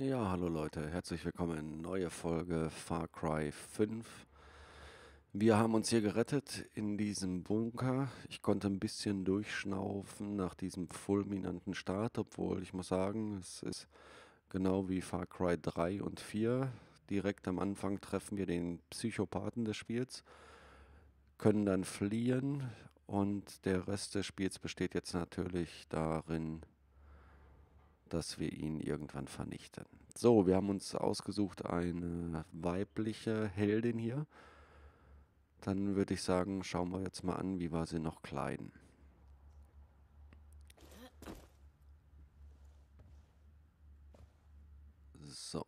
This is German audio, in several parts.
Ja, hallo Leute, herzlich willkommen. Neue Folge Far Cry 5. Wir haben uns hier gerettet in diesem Bunker. Ich konnte ein bisschen durchschnaufen nach diesem fulminanten Start, obwohl ich muss sagen, es ist genau wie Far Cry 3 und 4. Direkt am Anfang treffen wir den Psychopathen des Spiels, können dann fliehen und der Rest des Spiels besteht jetzt natürlich darin, dass wir ihn irgendwann vernichten. So, wir haben uns ausgesucht eine weibliche Heldin hier. Dann würde ich sagen, schauen wir jetzt mal an, wie war sie noch klein. So.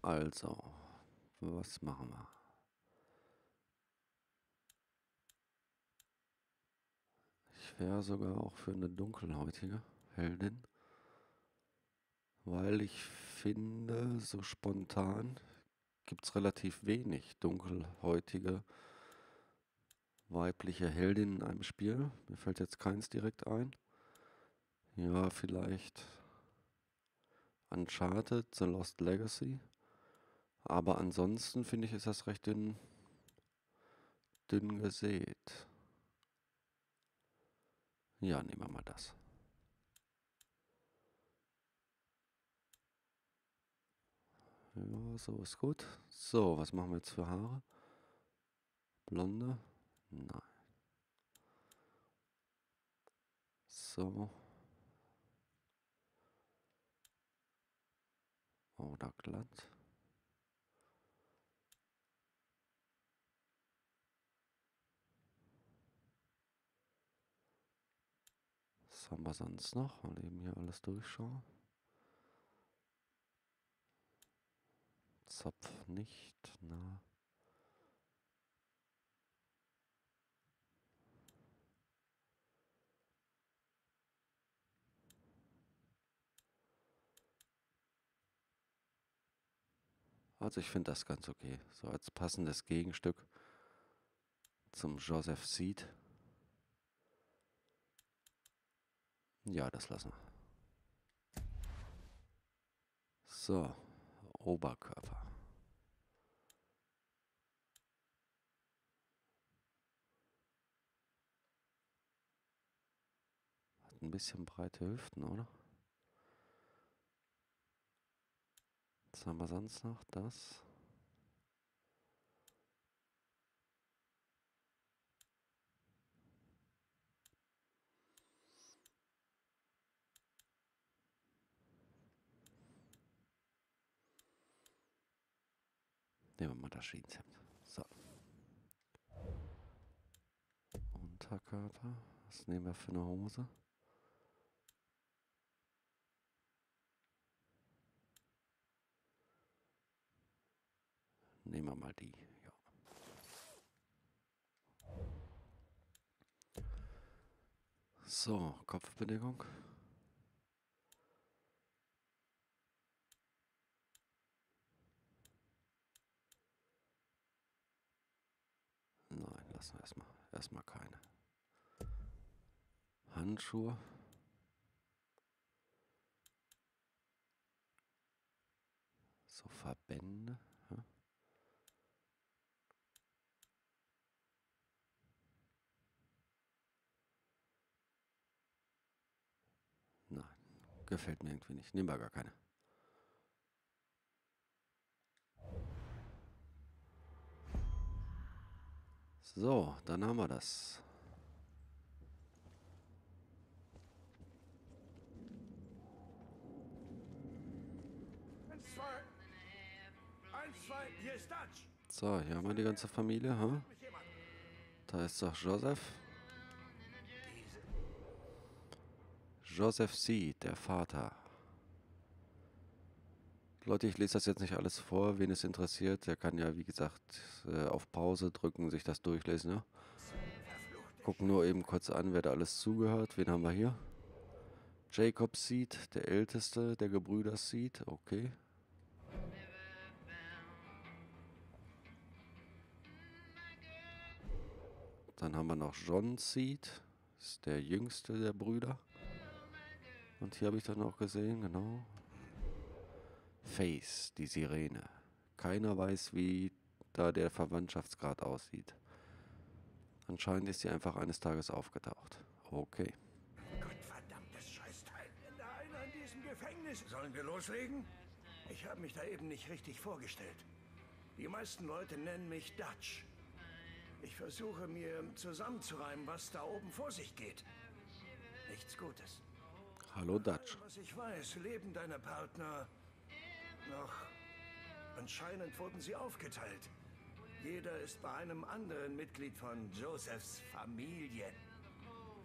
Also, was machen wir? Ich wäre sogar auch für eine dunkelhäutige Heldin, weil ich finde, so spontan gibt es relativ wenig dunkelhäutige weibliche Heldinnen in einem Spiel. Mir fällt jetzt keins direkt ein. Ja, vielleicht Uncharted, The Lost Legacy. Aber ansonsten finde ich, ist das recht dünn gesät. Ja, nehmen wir mal das. Ja, so ist gut. So, was machen wir jetzt für Haare? Blonde? Nein. So. Oder glatt. Was haben wir sonst noch? Mal eben hier alles durchschauen. Zopf nicht, na. Also ich finde das ganz okay. So als passendes Gegenstück zum Joseph Seed. Ja, das lassen wir. So, Oberkörper. Hat ein bisschen breite Hüften, oder? Was haben wir sonst noch? Das. Nehmen wir mal das Schienenhemd. So. Unterkörper. Was nehmen wir für eine Hose? Nehmen wir mal die. Ja. So, Kopfbedeckung. Lassen wir erstmal keine. Handschuhe. So Verbände. Hm? Nein, gefällt mir irgendwie nicht. Nehmen wir gar keine. So, dann haben wir das. Eins, zwei, hier ist Dutch. So, hier haben wir die ganze Familie, ha? Da ist doch Joseph. Joseph Seed, der Vater. Leute, ich lese das jetzt nicht alles vor. Wen es interessiert, der kann ja, wie gesagt, auf Pause drücken, sich das durchlesen. Ja? Gucken nur eben kurz an, wer da alles zugehört. Wen haben wir hier? Jacob Seed, der Älteste der Gebrüder Seed. Okay. Dann haben wir noch John Seed, ist der Jüngste der Brüder. Und hier habe ich dann auch gesehen, genau. Face, die Sirene. Keiner weiß, wie da der Verwandtschaftsgrad aussieht. Anscheinend ist sie einfach eines Tages aufgetaucht. Okay. Gottverdammtes Scheißteil. Wenn da einer in diesem Gefängnis... Sollen wir loslegen? Ich habe mich da eben nicht richtig vorgestellt. Die meisten Leute nennen mich Dutch. Ich versuche mir zusammenzureimen, was da oben vor sich geht. Nichts Gutes. Hallo Dutch. Was ich weiß, leben deine Partner noch. Anscheinend wurden sie aufgeteilt. Jeder ist bei einem anderen Mitglied von Josephs Familie.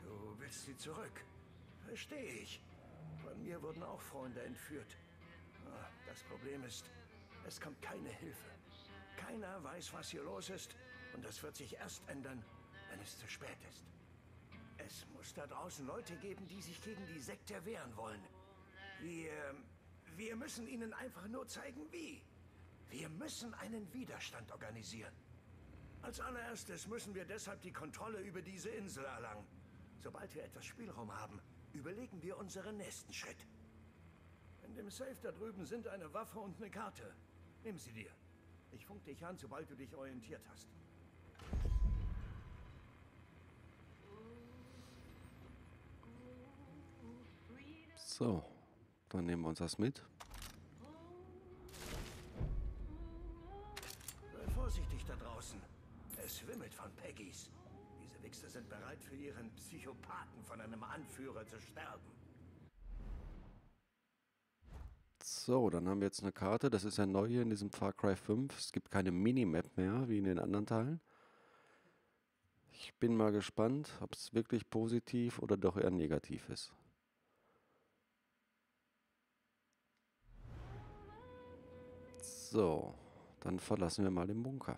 Du willst sie zurück. Verstehe ich. Von mir wurden auch Freunde entführt. Das Problem ist, es kommt keine Hilfe. Keiner weiß, was hier los ist. Und das wird sich erst ändern, wenn es zu spät ist. Es muss da draußen Leute geben, die sich gegen die Sekte wehren wollen. Wir müssen ihnen einfach nur zeigen, wie. Wir müssen einen Widerstand organisieren. Als allererstes müssen wir deshalb die Kontrolle über diese Insel erlangen. Sobald wir etwas Spielraum haben, überlegen wir unseren nächsten Schritt. In dem Safe da drüben sind eine Waffe und eine Karte. Nimm sie dir. Ich funke dich an, sobald du dich orientiert hast. So, dann nehmen wir uns das mit. Sei vorsichtig da draußen. Es wimmelt von Peggys. Diese Wichser sind bereit, für ihren Psychopathen von einem Anführer zu sterben. So, dann haben wir jetzt eine Karte. Das ist ja neu hier in diesem Far Cry 5. Es gibt keine Minimap mehr, wie in den anderen Teilen. Ich bin mal gespannt, ob es wirklich positiv oder doch eher negativ ist. So, dann verlassen wir mal den Bunker.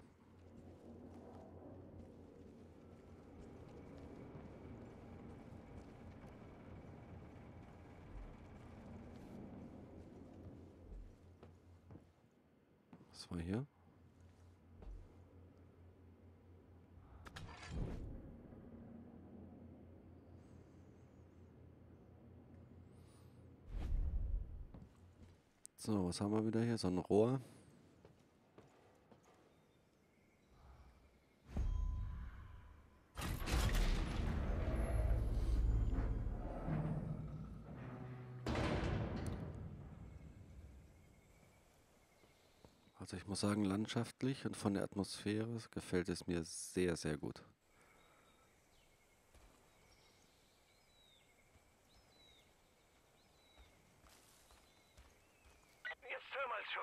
Was war hier? So, was haben wir wieder hier? So ein Rohr. Also ich muss sagen, landschaftlich und von der Atmosphäre gefällt es mir sehr, sehr gut. Jetzt hör mal zu.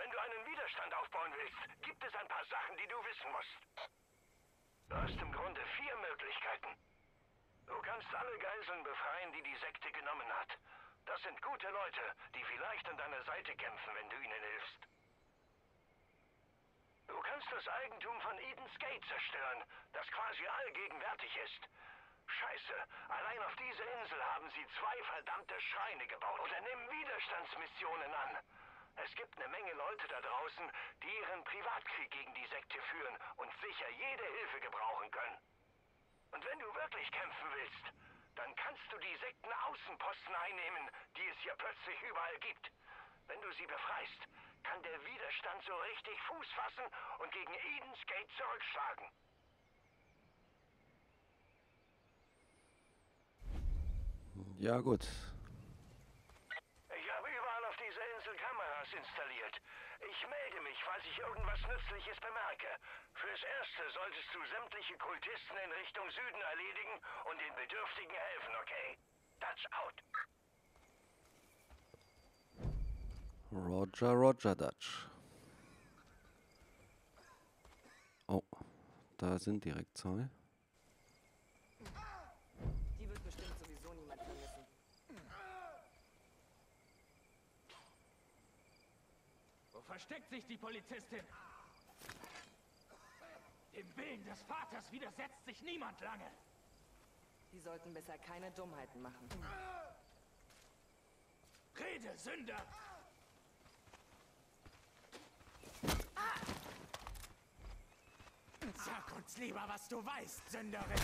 Wenn du einen Widerstand aufbauen willst, gibt es ein paar Sachen, die du wissen musst. Du hast im Grunde 4 Möglichkeiten. Du kannst alle Geiseln befreien, die die Sekte genommen hat. Das sind gute Leute, die vielleicht an deiner Seite kämpfen, wenn du ihnen hilfst. Du kannst das Eigentum von Eden's Gate zerstören, das quasi allgegenwärtig ist. Scheiße, allein auf dieser Insel haben sie 2 verdammte Schreine gebaut. Unternehmen Widerstandsmissionen an. Es gibt eine Menge Leute da draußen, die ihren Privatkrieg gegen die Sekte führen und sicher jede Hilfe gebrauchen können. Und wenn du wirklich kämpfen willst, dann kannst du die Sektenaußenposten einnehmen, die es hier plötzlich überall gibt. Wenn du sie befreist, kann der Widerstand so richtig Fuß fassen und gegen Eden's Gate zurückschlagen. Ja, gut. Ich habe überall auf dieser Insel Kameras installiert. Ich melde mich, falls ich irgendwas Nützliches bemerke. Fürs Erste solltest du sämtliche Kultisten in Richtung Süden erledigen und den Bedürftigen helfen, okay? Dutch out. Roger, Roger, Dutch. Oh, da sind direkt 2. Die wird bestimmt sowieso niemand vermissen. Wo versteckt sich die Polizistin? Dem Willen des Vaters widersetzt sich niemand lange. Die sollten besser keine Dummheiten machen. Rede, Sünder! Sag uns lieber, was du weißt, Sünderin.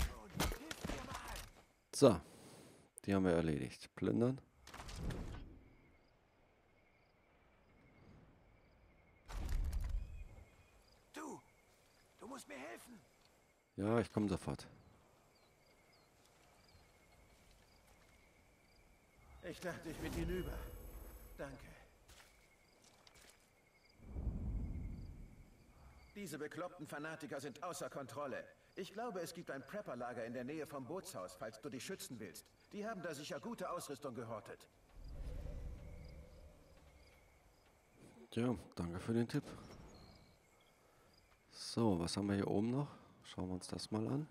So, Die haben wir erledigt. Plündern. Du musst mir helfen. Ja, ich komme sofort. Ich dachte, ich bin hinüber. Danke. Diese bekloppten Fanatiker sind außer Kontrolle. Ich glaube, es gibt ein Prepperlager in der Nähe vom Bootshaus, falls du dich schützen willst. Die haben da sicher gute Ausrüstung gehortet. Ja, danke für den Tipp. So, was haben wir hier oben noch? Schauen wir uns das mal an.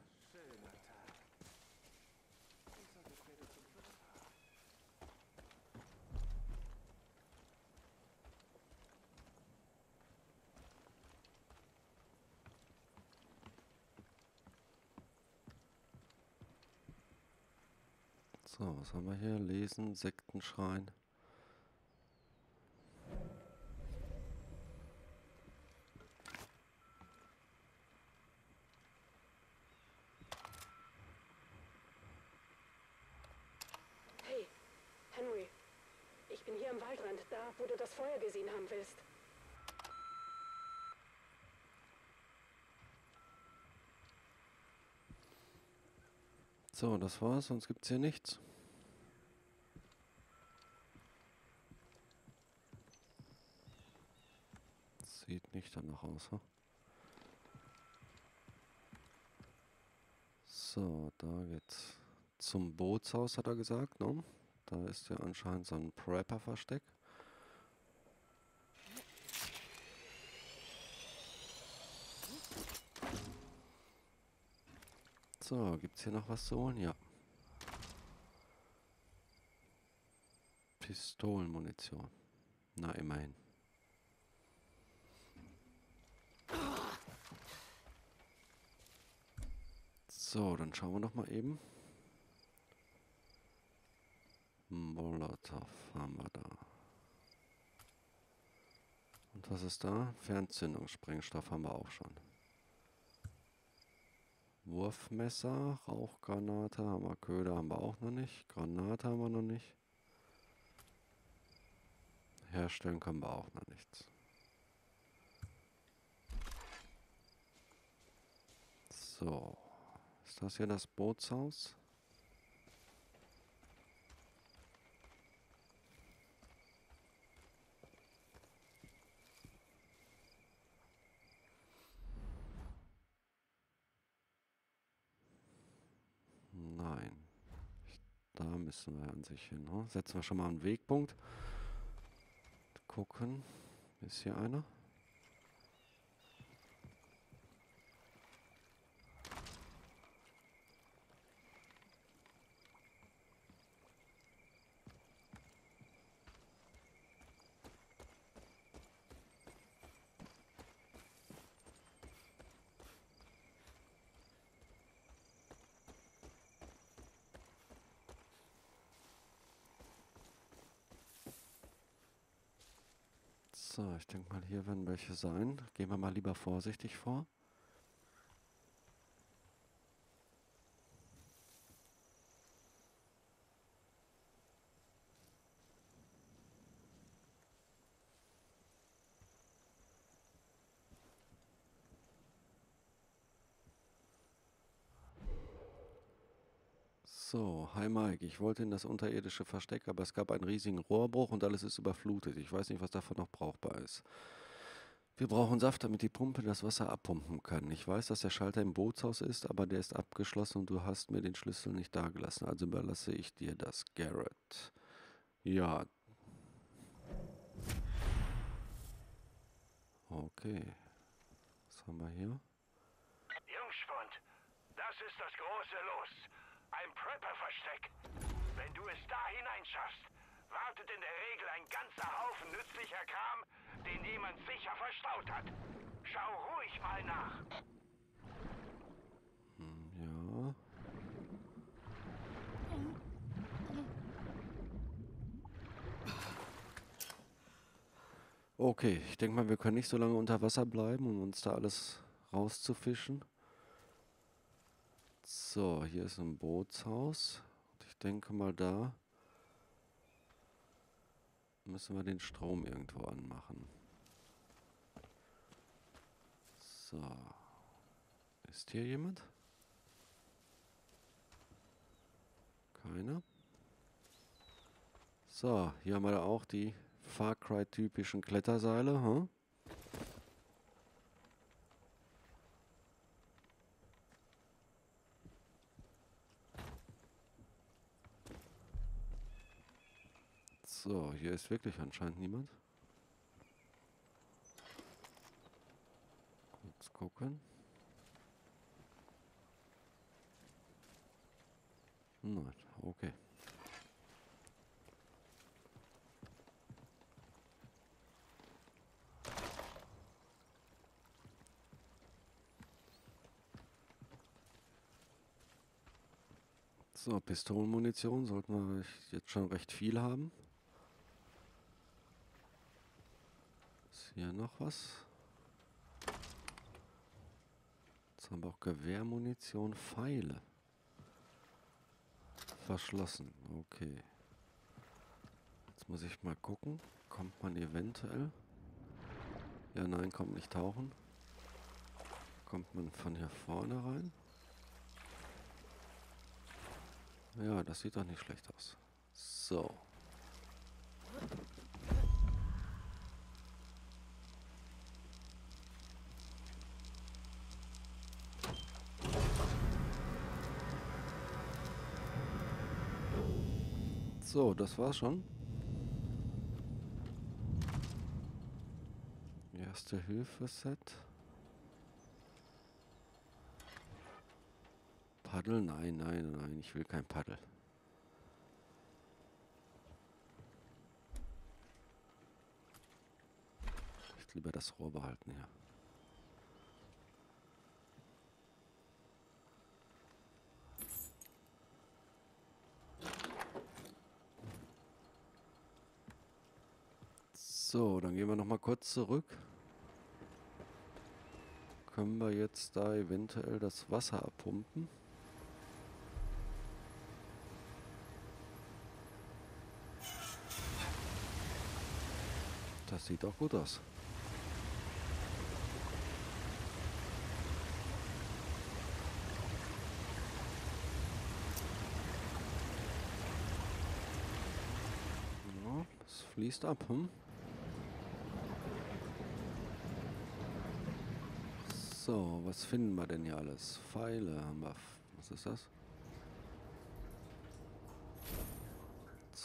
So, was haben wir hier? Lesen, Sektenschrein. Hey, Henry. Ich bin hier am Waldrand, da, wo du das Feuer gesehen haben willst. So, das war's, sonst gibt's hier nichts. Sieht nicht danach aus, ha? So, da geht's zum Bootshaus, hat er gesagt, ne? Da ist ja anscheinend so ein Prepper-Versteck. So, gibt es hier noch was zu holen? Ja. Pistolenmunition. Na, immerhin. So, dann schauen wir noch mal eben. Molotow haben wir da. Und was ist da? Fernzündungssprengstoff haben wir auch schon. Wurfmesser, Rauchgranate, haben wir, Köder haben wir auch noch nicht, Granate haben wir noch nicht. Herstellen können wir auch noch nichts. So, ist das hier das Bootshaus? Nein. Da müssen wir an sich hin. Ne? Setzen wir schon mal einen Wegpunkt. Gucken. Ist hier einer? So, ich denke mal, hier werden welche sein. Gehen wir mal lieber vorsichtig vor. So, hi Mike, ich wollte in das unterirdische Versteck, aber es gab einen riesigen Rohrbruch und alles ist überflutet. Ich weiß nicht, was davon noch brauchbar ist. Wir brauchen Saft, damit die Pumpe das Wasser abpumpen kann. Ich weiß, dass der Schalter im Bootshaus ist, aber der ist abgeschlossen und du hast mir den Schlüssel nicht dagelassen. Also überlasse ich dir das, Garrett. Ja. Okay. Was haben wir hier? Jungspund, das ist das große Los. Ein Prepper-Versteck. Wenn du es da hineinschaffst, wartet in der Regel ein ganzer Haufen nützlicher Kram, den jemand sicher verstaut hat. Schau ruhig mal nach. Ja. Okay, ich denke mal, wir können nicht so lange unter Wasser bleiben, um uns da alles rauszufischen. So, hier ist ein Bootshaus. Und ich denke mal, da müssen wir den Strom irgendwo anmachen. So. Ist hier jemand? Keiner. So, hier haben wir da auch die Far Cry-typischen Kletterseile. Hm? So, hier ist wirklich anscheinend niemand. Kurz gucken. Nein, okay. So, Pistolenmunition sollten wir jetzt schon recht viel haben. Ist hier noch was? Jetzt haben wir auch Gewehrmunition, Pfeile. Verschlossen, okay. Jetzt muss ich mal gucken. Kommt man eventuell? Ja, nein, kommt nicht tauchen. Kommt man von hier vorne rein? Ja, das sieht doch nicht schlecht aus. So. So, das war's schon. Erste Hilfe-Set. Paddel? Nein, nein, nein, ich will kein Paddel. Ich lieber das Rohr behalten hier. So, dann gehen wir nochmal kurz zurück. Können wir jetzt da eventuell das Wasser abpumpen? Das sieht auch gut aus. Ja, es fließt ab, hm? So, was finden wir denn hier alles? Pfeile haben wir. Was ist das?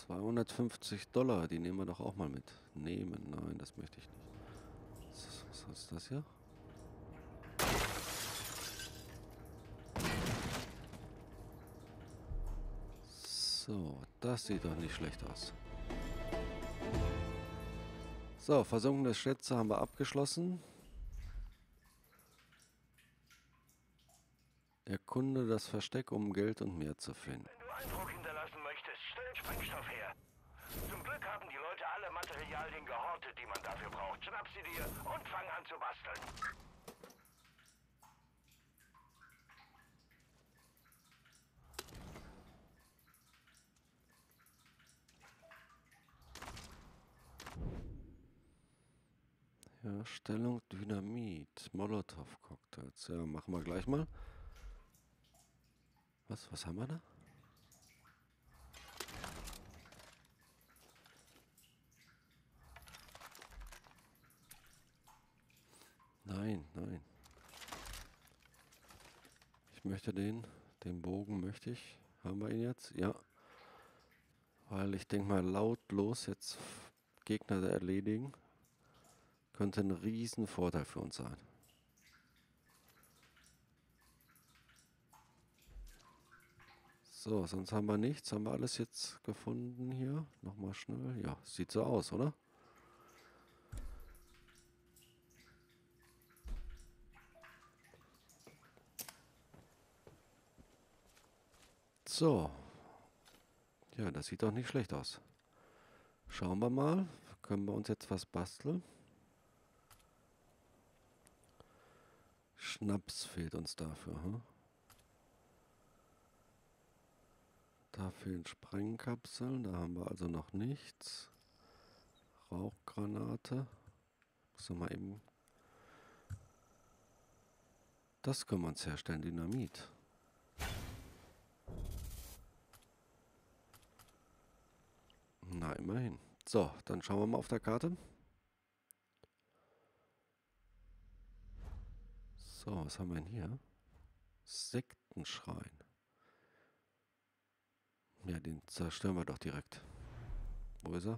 $250, die nehmen wir doch auch mal mit. Nehmen, nein, das möchte ich nicht. Was ist das hier? So, das sieht doch nicht schlecht aus. So, versunkene Schätze haben wir abgeschlossen. Erkunde das Versteck, um Geld und mehr zu finden. Wenn du Eindruck hinterlassen möchtest, stell Sprengstoff her. Zum Glück haben die Leute alle Materialien gehortet, die man dafür braucht. Schnapp sie dir und fang an zu basteln. Herstellung Dynamit, Molotow-Cocktails. Ja, machen wir gleich mal. Was haben wir da? Nein, nein. Ich möchte den Bogen möchte ich. Haben wir ihn jetzt? Ja. Weil ich denke mal lautlos jetzt Gegner erledigen. Könnte ein riesen Vorteil für uns sein. So, sonst haben wir nichts. Haben wir alles jetzt gefunden hier? Nochmal schnell. Ja, sieht so aus, oder? So. Ja, das sieht doch nicht schlecht aus. Schauen wir mal. Können wir uns jetzt was basteln? Schnaps fehlt uns dafür, hm? Da Da fehlen Sprengkapseln, da haben wir also noch nichts. Rauchgranate. Muss noch mal eben. Das können wir uns herstellen, Dynamit. Na, immerhin. So, dann schauen wir mal auf der Karte. So, was haben wir denn hier? Sektenschrein. Ja, den zerstören wir doch direkt. Wo ist er?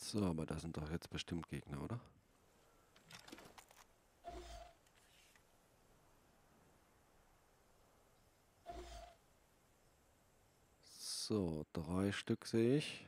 So, aber das sind doch jetzt bestimmt Gegner, oder? So, 3 Stück sehe ich.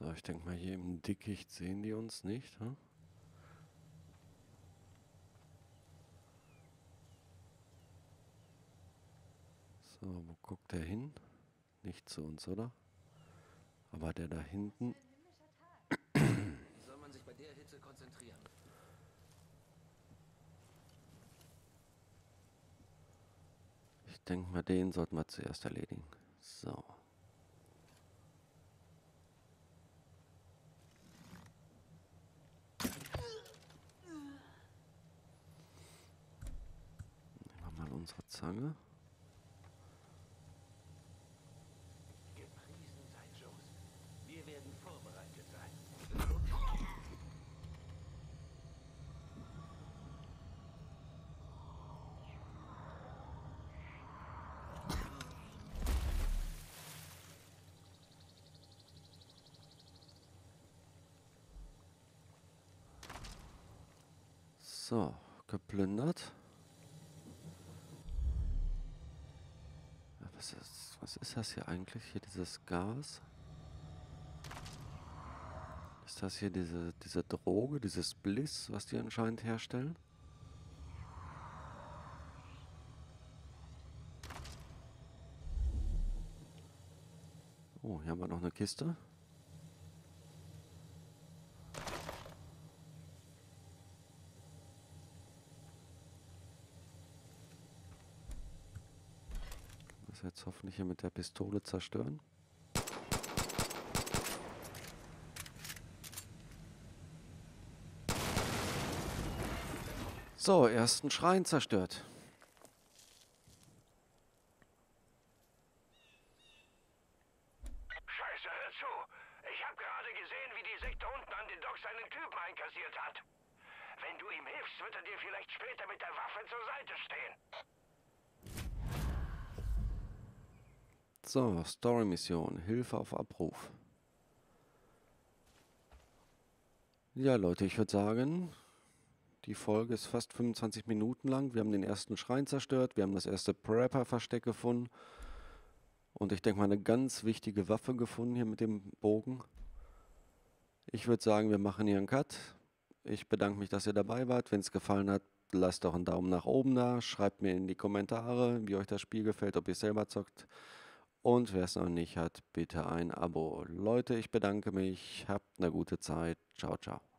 So, ich denke mal, hier im Dickicht sehen die uns nicht. Hm? So, wo guckt der hin? Nicht zu uns, oder? Aber der da hinten... Soll man sich bei der Hitze konzentrieren? Ich denke mal, den sollten wir zuerst erledigen. So. Unsere Zange. Gepriesen sei Joseph. Wir werden vorbereitet sein. So, geplündert. Was ist das hier eigentlich? Hier dieses Gas? Ist das hier diese Droge, dieses Bliss, was die anscheinend herstellen? Oh, hier haben wir noch eine Kiste. Jetzt hoffentlich hier mit der Pistole zerstören. So, ersten Schrein zerstört. Scheiße, hör zu. Ich habe gerade gesehen, wie die Sekte unten an den Docks einen Typen einkassiert hat. Wenn du ihm hilfst, wird er dir vielleicht später mit der Waffe zur Seite stehen. So, Story-Mission. Hilfe auf Abruf. Ja, Leute, ich würde sagen, die Folge ist fast 25 Minuten lang. Wir haben den ersten Schrein zerstört. Wir haben das erste Prepper-Versteck gefunden. Und ich denke mal, eine ganz wichtige Waffe gefunden hier mit dem Bogen. Ich würde sagen, wir machen hier einen Cut. Ich bedanke mich, dass ihr dabei wart. Wenn es gefallen hat, lasst doch einen Daumen nach oben da. Schreibt mir in die Kommentare, wie euch das Spiel gefällt, ob ihr selber zockt. Und wer es noch nicht hat, bitte ein Abo. Leute, ich bedanke mich. Habt eine gute Zeit. Ciao, ciao.